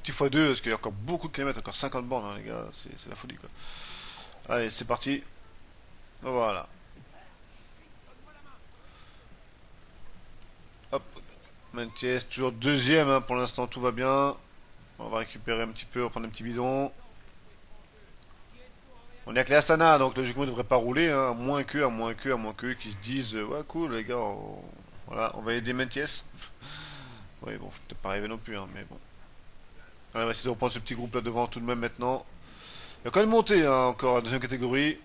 Petit x2, parce qu'il y a encore beaucoup de kilomètres, encore 50 bornes, hein, les gars, c'est la folie, quoi. Allez, c'est parti. Voilà. Hop, Mintjes, toujours deuxième, hein, pour l'instant, tout va bien. On va récupérer un petit peu, reprendre un petit bidon. On est avec les Astana, donc logiquement, ils ne devraient pas rouler, hein, à moins que, qu'ils se disent, ouais, cool, les gars, on... voilà, on va aider Mintjes. Oui, bon, faut peut-être pas rêver non plus, hein, mais bon. Ouais, on va essayer de reprendre ce petit groupe là devant tout de même maintenant. Il y a quand même monté hein, encore la deuxième catégorie.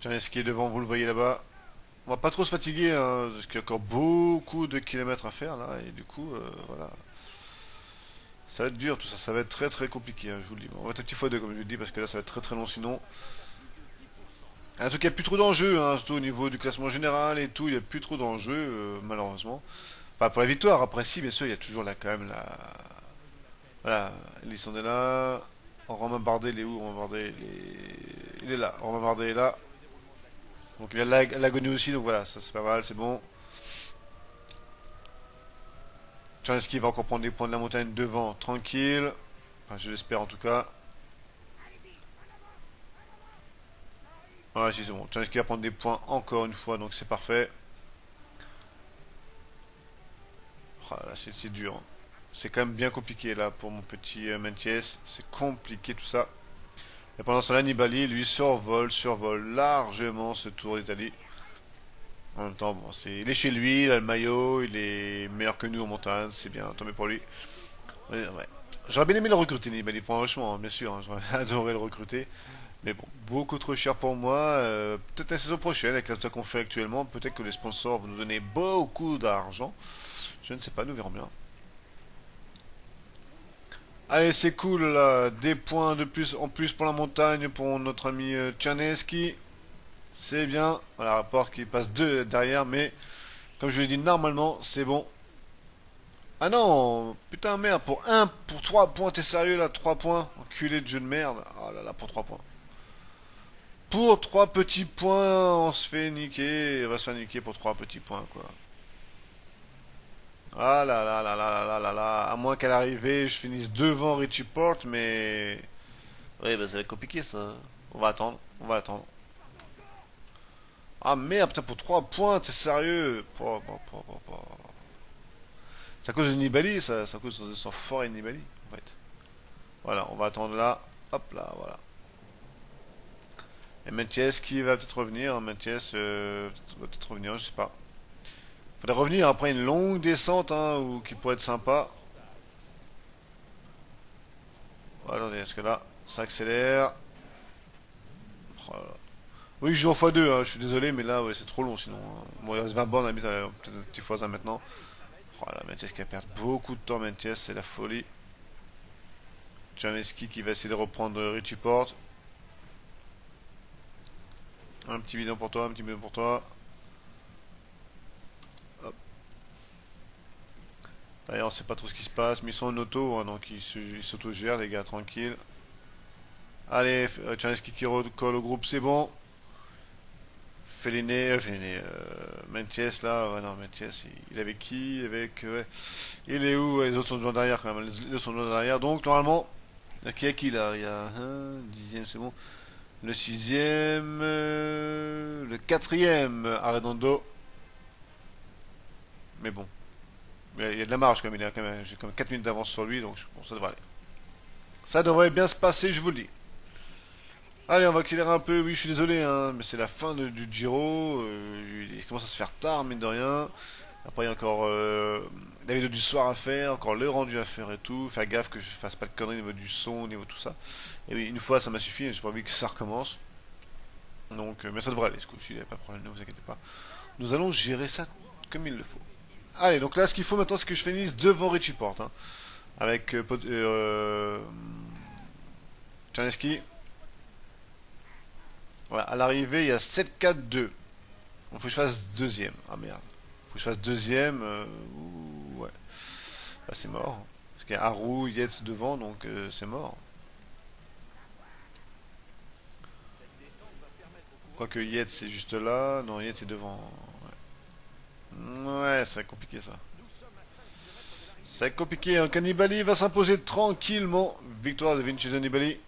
Tsjernetski est devant, vous le voyez là-bas. On va pas trop se fatiguer hein, parce qu'il y a encore beaucoup de kilomètres à faire là. Et du coup, voilà. Ça va être dur tout ça, ça va être très très compliqué, hein, je vous le dis. On va être un petit x2 comme je vous le dis parce que là ça va être très très long sinon. En tout cas, il n'y a plus trop d'enjeux, hein, surtout au niveau du classement général et tout. Il n'y a plus trop d'enjeux malheureusement. Enfin, pour la victoire, après, si, bien sûr, il y a toujours là, quand même, la... Voilà, Lisson est là. Romain Bardet, il est où? Romain Bardet, il est là. Romain Bardet est là. Donc, il a l'agonie aussi, donc voilà, ça, c'est pas mal, c'est bon. Tsjernetski va encore prendre des points de la montagne devant, tranquille. Enfin, je l'espère, en tout cas. Ouais, si, c'est bon. Tsjernetski va prendre des points encore une fois, donc c'est parfait. C'est dur, hein. C'est quand même bien compliqué là pour mon petit Mintjes, c'est compliqué tout ça. Et pendant cela, Nibali lui survole largement ce Tour d'Italie. En même temps, bon, il est chez lui, il a le maillot, il est meilleur que nous en montagne, c'est bien tombé pour lui. Ouais. J'aurais bien aimé le recruter Nibali, franchement, hein, bien sûr, hein, j'aurais adoré le recruter. Mais bon, beaucoup trop cher pour moi, peut-être la saison prochaine avec la saison qu'on fait actuellement, peut-être que les sponsors vont nous donner beaucoup d'argent. Je ne sais pas, nous verrons bien. Allez, c'est cool là, des points de plus en plus pour la montagne, pour notre ami Tsjernetski. C'est bien, voilà, rapport qui passe deux derrière, mais comme je l'ai dit, normalement, c'est bon. Ah non, putain, merde, pour 3 points, t'es sérieux là, 3 points, enculé de jeu de merde. Oh là là, pour 3 points. Pour 3 petits points, on se fait niquer, on va se faire niquer pour 3 petits points, quoi. Ah là là là là là là là, à moins qu'à l'arrivée je finisse devant Richie Porte, mais... Oui, bah ça va être compliqué ça. On va attendre, on va attendre. Ah merde, putain, pour 3 points, t'es sérieux? C'est à cause de Nibali, ça, c'est à cause de son fort et Nibali, en fait. Voilà, on va attendre là, hop là, voilà. Et Mintjes qui va peut-être revenir, Mintjes va peut-être revenir, je sais pas. Faudrait revenir après une longue descente, hein, ou qui pourrait être sympa. Oh, attendez, est-ce que là, ça accélère? Oh là là. Oui, je joue en x2, hein, je suis désolé, mais là, ouais, c'est trop long sinon. Hein. Bon, il reste 20 bornes, peut-être un petit x1 maintenant. Oh là, Mintjes qui va perdre beaucoup de temps, Mintjes, c'est la folie. Tsjernetski qui va essayer de reprendre Richie Porte. Un petit bidon pour toi, un petit bidon pour toi. D'ailleurs, on sait pas trop ce qui se passe, mais ils sont en auto, hein, donc ils s'auto-gèrent, les gars, tranquille. Allez, Tsjernetski qui recolle au groupe, c'est bon. Fellini, Mintjes là, ouais, non, Mintjes, il est avec qui? Avec, ouais. Il est où? Les autres sont devant derrière quand même, les autres sont devant derrière, donc normalement, il y a qui là? Il y a un dixième, c'est bon. Le sixième, le quatrième, Arredondo. Mais bon. Il y a de la marge quand même, j'ai quand même 4 minutes d'avance sur lui, donc bon, ça devrait aller. Ça devrait bien se passer, je vous le dis. Allez, on va accélérer un peu, oui je suis désolé, hein, mais c'est la fin du Giro, il commence à se faire tard, mine de rien. Après il y a encore la vidéo du soir à faire, encore le rendu à faire et tout, faire gaffe que je fasse pas de conneries au niveau du son, au niveau de tout ça. Et oui, une fois ça m'a suffi, j'ai pas envie que ça recommence. Donc, mais ça devrait aller ce coup-ci, il n'y a pas de problème, ne vous inquiétez pas. Nous allons gérer ça comme il le faut. Allez, donc là, ce qu'il faut maintenant, c'est que je finisse devant Richie Porte. Hein, avec Tsjernetski. Voilà, à l'arrivée, il y a 7-4-2. Il faut que je fasse deuxième. Ah merde. Il faut que je fasse deuxième. Ouais. Là, c'est mort. Parce qu'il y a Haru, Yetz devant, donc c'est mort. Quoique Yetz c'est juste là. Non, Yetz est devant. Ouais, ça va être compliqué ça. Ça va être compliqué. Hein. Nibali va s'imposer tranquillement. Victoire de Vincenzo Nibali.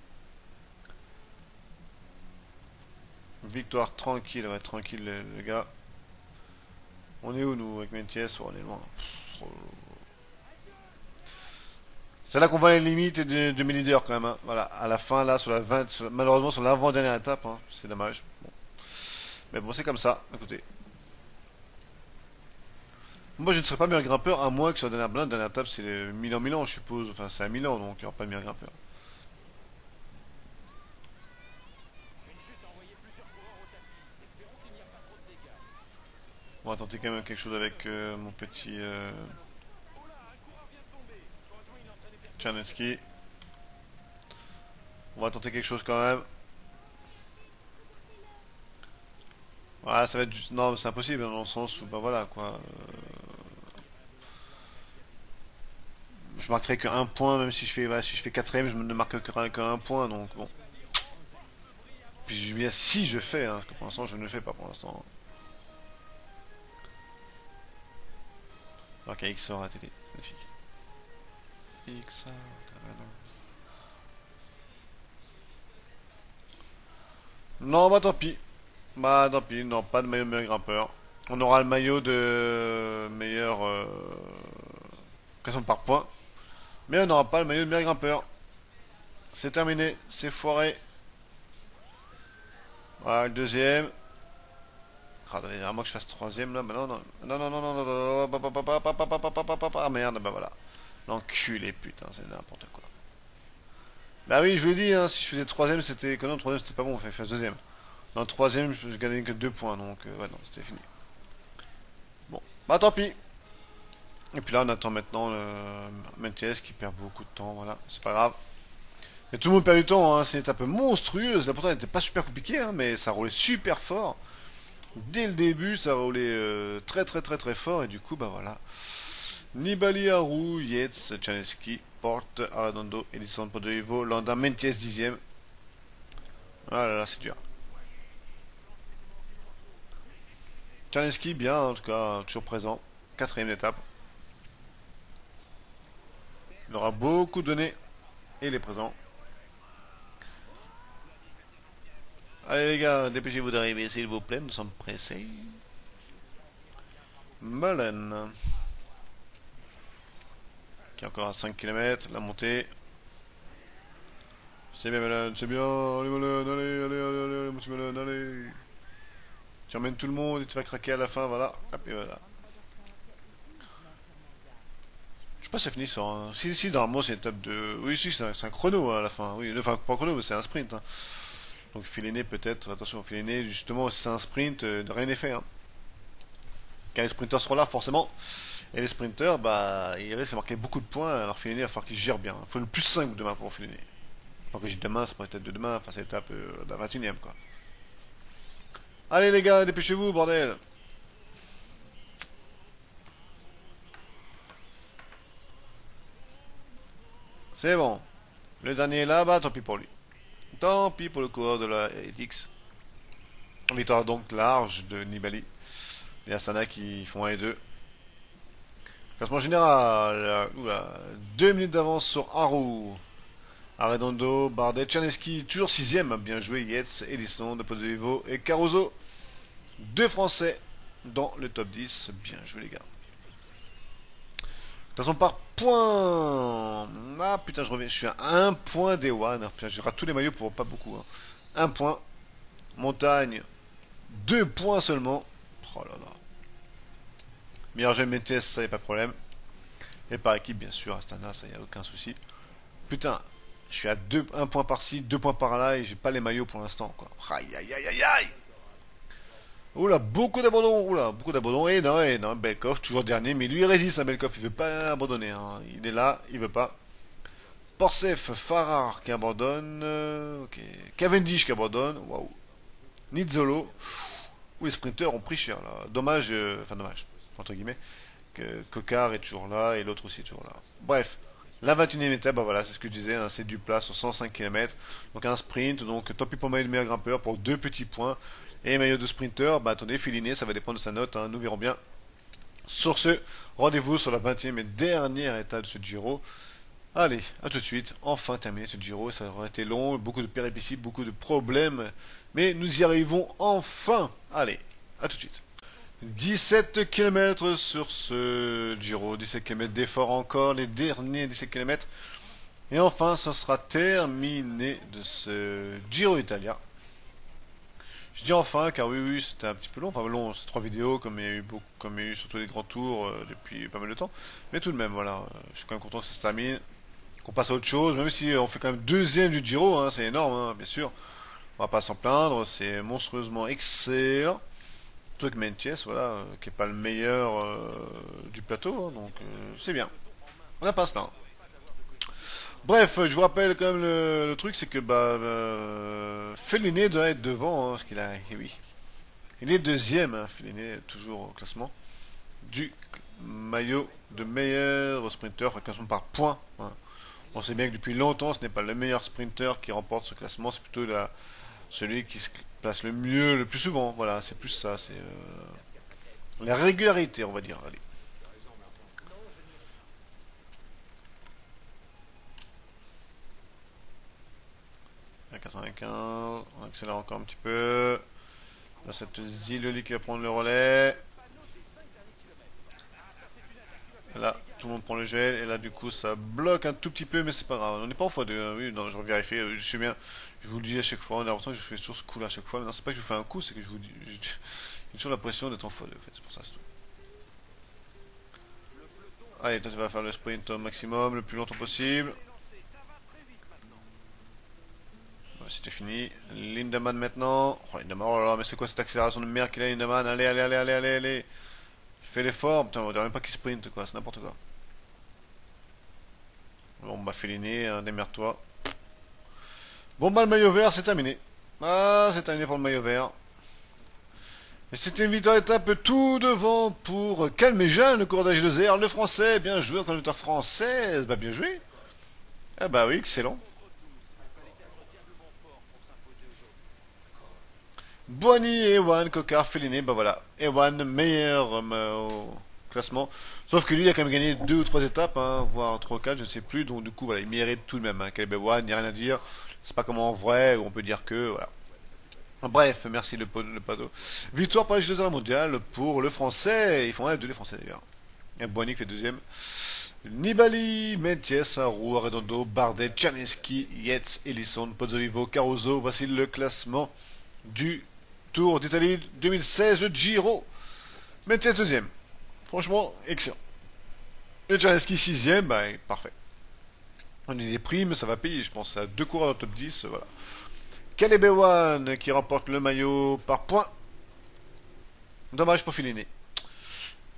Victoire tranquille, ouais, tranquille le gars. On est où nous avec Mintjes? On est loin. C'est là qu'on voit les limites de mes leaders quand même. Hein. Voilà, à la fin là, sur la 20, malheureusement sur l'avant-dernière étape, hein. C'est dommage. Bon. Mais bon, c'est comme ça. Écoutez. Moi je ne serais pas meilleur grimpeur à moins que sur la dernière table c'est Milan je suppose, enfin c'est à Milan donc il n'y aura pas de meilleur grimpeur. On va tenter quand même quelque chose avec mon petit Tsjernetski. On va tenter quelque chose quand même. Voilà, ça va être juste... Non, c'est impossible dans le sens où, bah voilà quoi. Je marquerai que 1 point, même si je fais 4ème, je ne marque que 1 point, donc bon. Puis je dis bien si je fais, hein, parce que pour l'instant je ne le fais pas pour l'instant. Alors qu'il y a XOR à la télé, magnifique. XOR, non, bah tant pis. Bah tant pis, non, pas de maillot de meilleur grimpeur. On aura le maillot de meilleur... par point. Mais on n'aura pas le maillot de meilleur grimpeur. C'est terminé, c'est foiré. Voilà le deuxième. Ah, attendez, à moi que je fasse troisième là. Bah non, non, non, non, non, non, non, ah merde, bah voilà. L'enculé, putain, c'est n'importe quoi. Bah oui, je vous dis, hein, si je faisais troisième, c'était. Non, troisième, c'était pas bon, il fallait que je fasse deuxième. Dans le troisième, je gagnais que 2 points, donc ouais, non, c'était fini. Bon, bah tant pis. Et puis là on attend maintenant Mintjes qui perd beaucoup de temps, voilà, c'est pas grave. Mais tout le monde perd du temps, hein. C'est une étape monstrueuse, là pourtant elle n'était pas super compliquée, hein, mais ça roulait super fort. Dès le début ça roulait très fort et du coup bah voilà. Nibali, Haru, Yetz, Tsjernetski, Porte, Arredondo, Edison, Pozzovivo, Landa, Mintjes 10ème. Ah là là c'est dur. Tsjernetski bien en tout cas, toujours présent, 4ème étape. Il aura beaucoup donné et il est présent. Allez les gars, dépêchez-vous d'arriver s'il vous plaît, nous sommes pressés. Malen. Qui est encore à 5 km, la montée. C'est bien Malen, c'est bien. Allez Malen, allez, allez, allez, allez, allez, monsieur Malen, allez. Tu emmènes tout le monde et tu vas craquer à la fin, voilà. Hop, et voilà. Je sais pas si c'est fini sans... Si, si, normalement c'est une étape de... Oui, si, c'est un chrono à la fin. Oui, enfin, pas un chrono, mais c'est un sprint. Hein. Donc Fellini peut-être... Attention, Fellini, justement, si c'est un sprint, rien n'est fait. Hein. Car les sprinteurs seront là, forcément. Et les sprinteurs, bah, ils risquent de marquer beaucoup de points. Alors Fellini, il va falloir qu'ils gèrent bien. Il faut le plus 5 demain pour Fellini. Enfin, que j'ai demain, c'est pas l'étape de demain. Enfin, c'est l'étape de la 21ème, quoi. Allez, les gars, dépêchez-vous, bordel. C'est bon. Le dernier là-bas, tant pis pour lui. Tant pis pour le coureur de la ETX. Victoire donc large de Nibali. Et Astana qui font 1 et 2. Classement général. Oula, 2 minutes d'avance sur Haru. Arredondo, Bardet, Tsjernetski, toujours 6ème. Bien joué, Yetz, Edison, Pozzovivo et Caruso. 2 Français dans le top 10. Bien joué les gars. De toute façon, par point. Ah putain, je reviens. Je suis à 1 point des One. Putain, je rate tous les maillots pour pas beaucoup. Hein. 1 point. Montagne. 2 points seulement. Oh là là. Meilleur jeu MTS, ça y a pas de problème. Et par équipe, bien sûr. Astana, ça y a aucun souci. Putain. Je suis à 1 point par-ci, 2 points par-là et j'ai pas les maillots pour l'instant. Aïe, aïe, aïe, aïe, aïe. Oula, beaucoup d'abandon. Oula, beaucoup d'abandon. Et non, Belkov, toujours dernier. Mais lui, il résiste, hein, Belkov. Il veut pas abandonner. Hein. Il est là, il veut pas. Porsef, Farrar qui abandonne. Ok. Cavendish qui abandonne. Waouh. Nizzolo. Où les sprinteurs ont pris cher, là. Dommage, enfin dommage, entre guillemets, que Coquard est toujours là et l'autre aussi est toujours là. Bref, la 21ème étape, bah voilà, c'est ce que je disais, hein, c'est du plat sur 105 km. Donc un sprint, donc tant pis pour maillot de meilleur grimpeur pour 2 petits points. Et maillot de sprinter, bah attendez, Fellini, ça va dépendre de sa note, hein, nous verrons bien. Sur ce, rendez-vous sur la 20ème et dernière étape de ce Giro. Allez, à tout de suite, enfin terminé ce Giro, ça aura été long, beaucoup de péripéties, beaucoup de problèmes, mais nous y arrivons enfin. Allez, à tout de suite. 17 km sur ce Giro, 17 km d'effort encore, les derniers 17 km, et enfin ce sera terminé de ce Giro d'Italia. Je dis enfin, car oui, c'était un petit peu long, enfin long, c'est 3 vidéos, comme il y a eu surtout des grands tours depuis pas mal de temps, mais tout de même, voilà, je suis quand même content que ça se termine, qu'on passe à autre chose, même si on fait quand même 2ème du Giro, hein, c'est énorme, hein, bien sûr, on va pas s'en plaindre, c'est monstrueusement excellent, truc Mintjes, voilà, qui est pas le meilleur du plateau, hein, donc c'est bien, on n'a pas à se plaindre. Bref, je vous rappelle quand même le truc, c'est que Fellini doit être devant, hein, parce qu'il a, oui, il est deuxième, hein, Fellini toujours au classement du maillot de meilleur sprinter, enfin, classement par points. Hein. On sait bien que depuis longtemps, ce n'est pas le meilleur sprinter qui remporte ce classement, c'est plutôt celui qui se place le mieux, le plus souvent. Voilà, c'est plus ça, c'est la régularité, on va dire. Allez. À 95, on accélère encore un petit peu. Là, cette Zilioli qui va prendre le relais. Là, tout le monde prend le gel. Et là, du coup, ça bloque un tout petit peu, mais c'est pas grave. On n'est pas en x2. Hein. Oui, non, je vérifie. Je sais bien. Je vous le dis à chaque fois. On a l'impression que je fais toujours ce coup-là à chaque fois. Mais non, c'est pas que je vous fais un coup, c'est que je vous dis. J'ai toujours l'impression d'être en x2. En fait, c'est pour ça, c'est tout. Allez, toi, tu vas faire le sprint au maximum, le plus longtemps possible. C'était fini. Lindemann maintenant. Oh, Lindemann, oh là là, mais c'est quoi cette accélération de merde qu'il a, Lindemann? Allez, allez, allez, allez, allez, allez. Fais l'effort. Putain, on dirait même pas qu'il sprint, quoi. C'est n'importe quoi. Bon, bah, Fellini, hein, démerde-toi. Bon, bah, le maillot vert, c'est terminé. Ah, c'est terminé pour le maillot vert. Et c'était une victoire étape tout devant pour calmer Jeanne, le coureur d'H2R. Le français, bien joué, encore une victoire française. Bah, bien joué. Ah, bah oui, excellent. Bouhanni, Ewan, Coquard, Fellini, bah voilà, Ewan, meilleur au classement, sauf que lui il a quand même gagné 2 ou 3 étapes, hein, voire 3 ou 4, je ne sais plus, donc du coup voilà, il mérite tout de même, hein. Caleb Ewan, il n'y a rien à dire, c'est pas comment en vrai, on peut dire que, voilà. Bref, merci le pato. Victoire pour les Jeux de la mondiale, pour le français, ils font rêve de les français d'ailleurs. Et Bouhanni qui fait deuxième, Nibali, Mintjes, Arredondo, Bardet, Tsjernetski, Yetz, Ellison, Pozzovivo, Caruso, voici le classement du Tour d'Italie 2016, le Giro. Mintjes 2ème. Franchement, excellent. Le Tsjernetski 6ème, bah, parfait. On est des primes, ça va payer, je pense. À 2 coureurs dans le top 10, voilà. Caleb Ewan qui remporte le maillot par points. Dommage pour Fellini.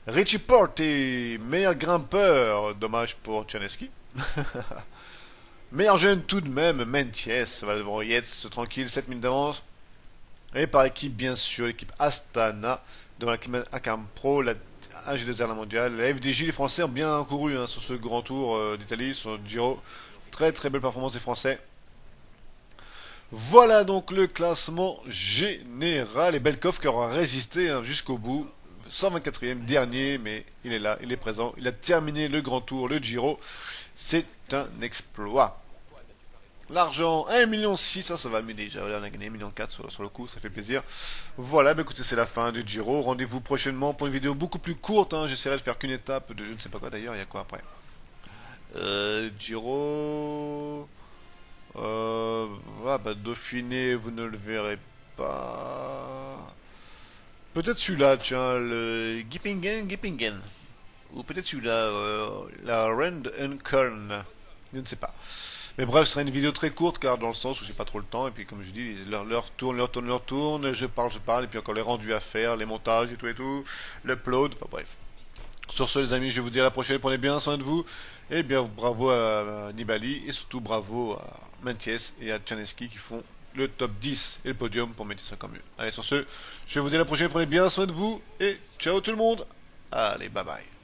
Richie Porte, meilleur grimpeur. Dommage pour Tsjernetski. Meilleur jeune tout de même, Mintjes. Va devant Yetz, tranquille, 7 minutes d'avance. Et par équipe, bien sûr, l'équipe Astana, devant la Team Arkham Pro, la AG2R, la mondiale, la FDJ, les Français ont bien couru, hein, sur ce grand tour d'Italie, sur Giro. Très très belle performance des Français. Voilà donc le classement général. Et Belkov qui aura résisté, hein, jusqu'au bout. 124ème, dernier, mais il est là, il est présent. Il a terminé le grand tour, le Giro. C'est un exploit. L'argent, 1,6 million, ça va mieux déjà, on a gagné 1,4 million sur le coup, ça fait plaisir. Voilà, bah écoutez, c'est la fin du Giro, rendez-vous prochainement pour une vidéo beaucoup plus courte, hein. J'essaierai de faire qu'une étape de je ne sais pas quoi d'ailleurs, il y a quoi après Giro... Ah bah Dauphiné, vous ne le verrez pas... Peut-être celui-là, tiens, le Gippingen. Ou peut-être celui-là, la Rand and Kern, je ne sais pas. Mais bref, ce sera une vidéo très courte, car dans le sens où j'ai pas trop le temps, et puis comme je dis, leur tourne, je parle, et puis encore les rendus à faire, les montages et tout, l'upload, enfin bref. Sur ce les amis, je vous dis à la prochaine, prenez bien soin de vous, et bien bravo à Nibali, et surtout bravo à Mintjes et à Tsjernetski qui font le top 10 et le podium pour mettre ça comme mieux. Allez sur ce, je vous dis à la prochaine, prenez bien soin de vous, et ciao tout le monde, allez bye bye.